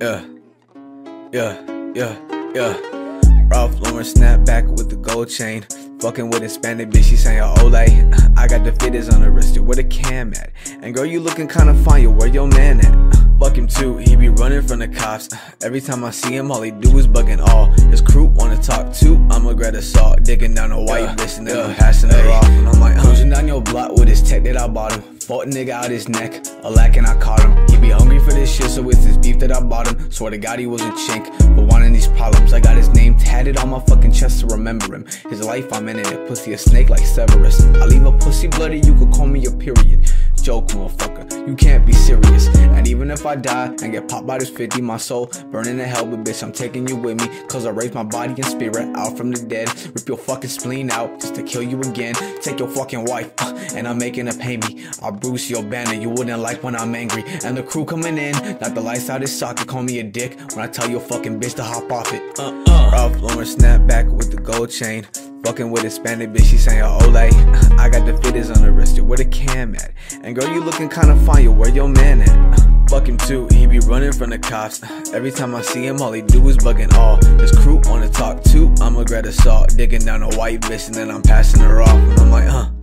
Ralph Lauren snapback with the gold chain. Fucking with Hispanic bitch, she saying Olay. I got the fittest on the wrist, where the cam at? And girl, you looking kinda fine, you where your man at? Fuck him too, he be running from the cops. Every time I see him, all he do is bugging all. His crew wanna talk too, I'ma grab the salt. Digging down a white bitch and then I'm passing her off. And I'm like, cruising down your block with his tech that I bought him. Fought a nigga out his neck, a lack and I caught him. He be hungry for this shit, so it's his beef that I bought him. Swear to God he was a chink, but wanting these problems. I got his name tatted on my fucking chest to remember him. His life I'm in it, a pussy a snake like Severus. I leave a pussy bloody, you could call me a period. Joke motherfucker, you can't be serious. And even if I die and get popped by this 50, my soul burning to hell, but bitch I'm taking you with me. Cause I raised my body and spirit out from the dead. Rip your fucking spleen out just to kill you again. Take your fucking wife, and I'm making her pay me. I'll bruise your banner, you wouldn't like when I'm angry. And the crew coming in, knock the lights out his socket. Call me a dick when I tell your fucking bitch to hop off it. Ralph Lauren snapback with the gold chain. Fucking with Hispanic bitch, she saying Olay. I got the fittest on the wrist, where the cam at? And girl, you looking kinda fine, you where your man at? Fuck him too, he be running from the cops. Every time I see him, all he do is bugging all. His crew wanna talk too, I'ma grab the salt. Digging down a white bitch and then I'm passing her off. And I'm like,